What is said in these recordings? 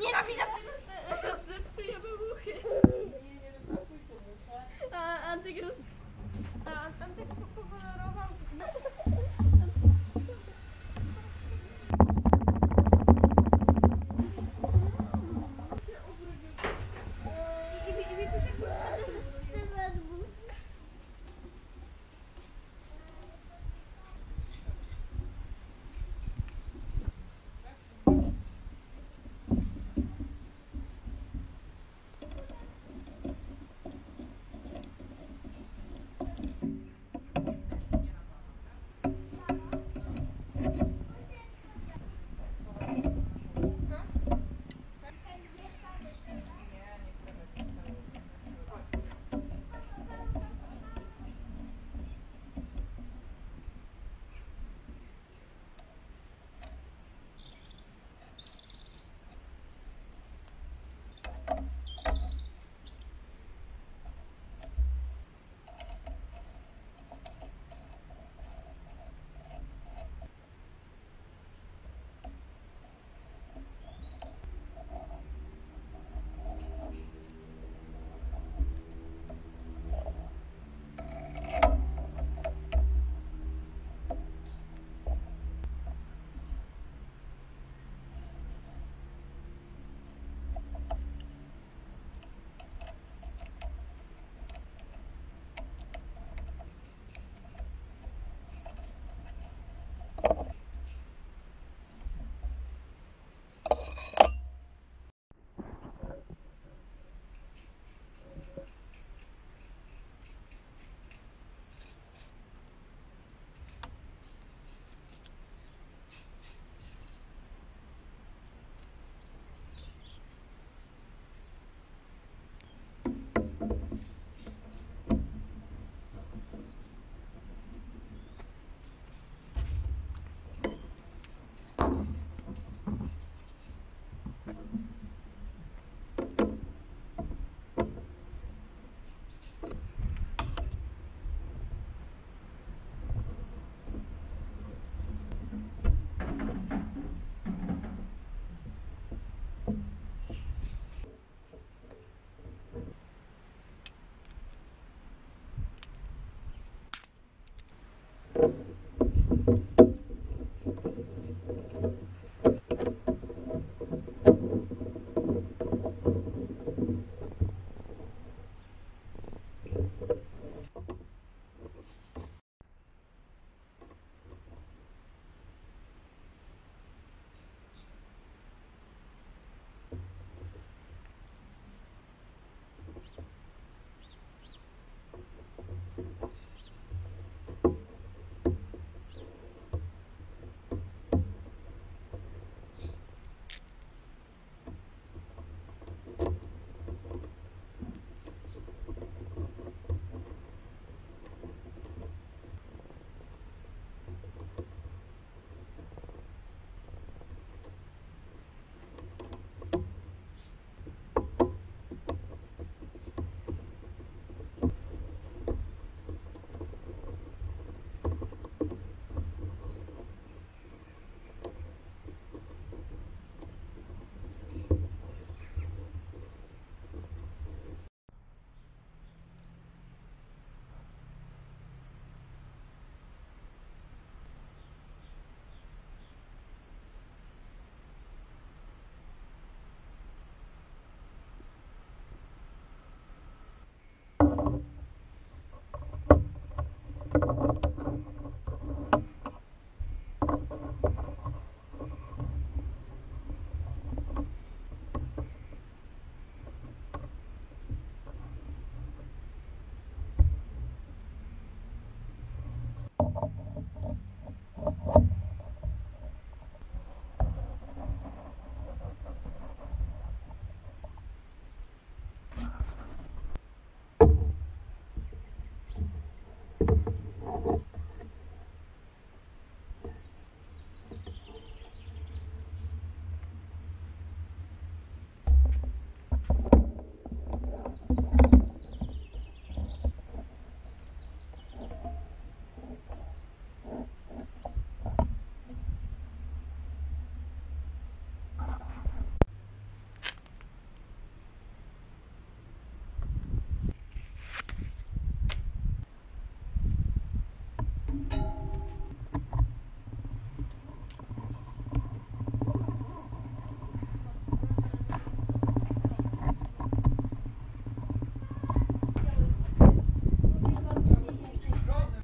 Nienawidzę rozdraptuje wybuchy. Antyk pokolorował.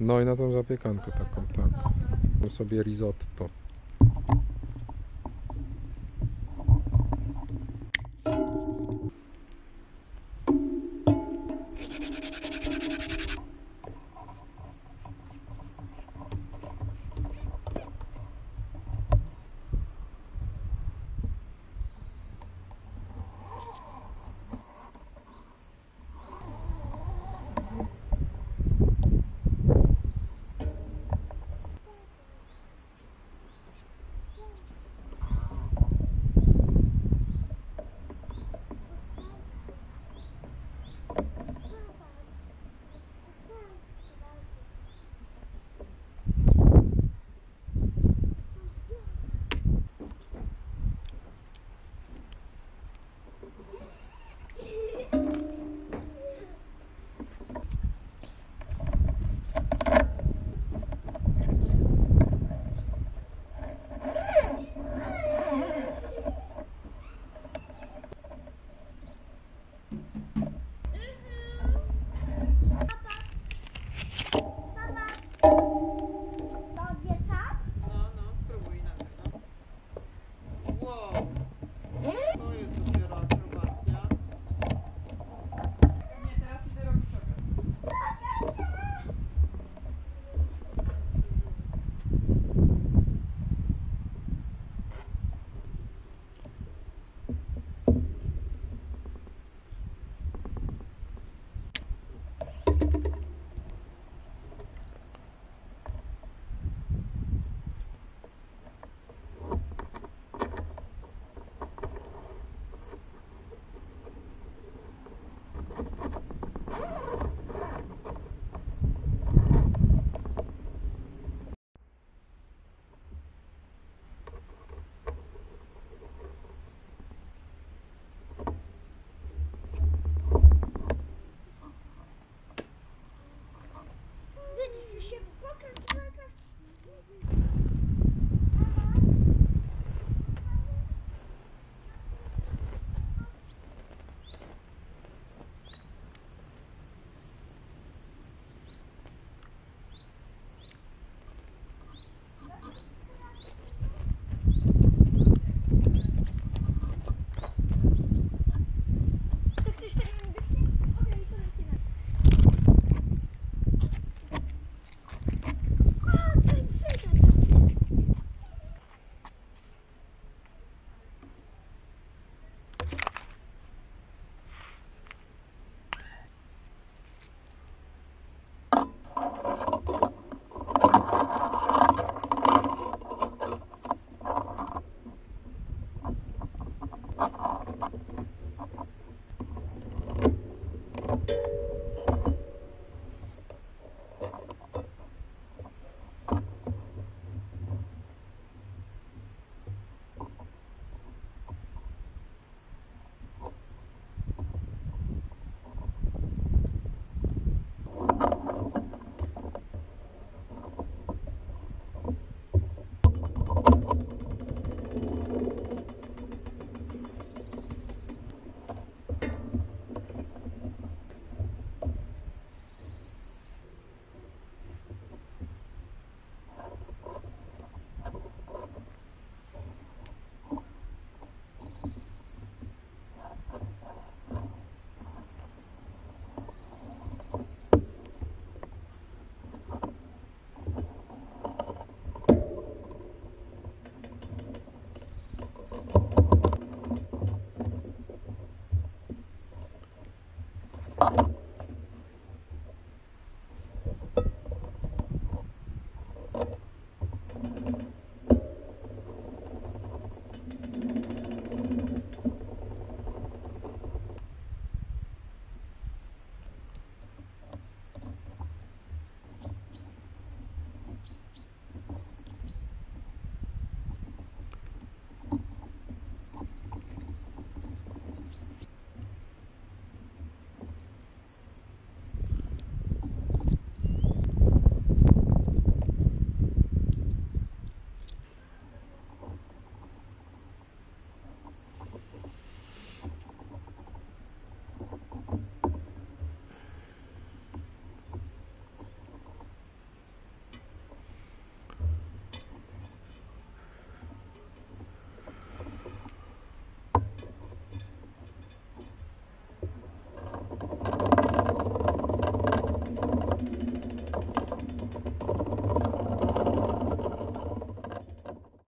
No i na tą zapiekankę taką, tak. Mam sobie risotto. Się pokaż.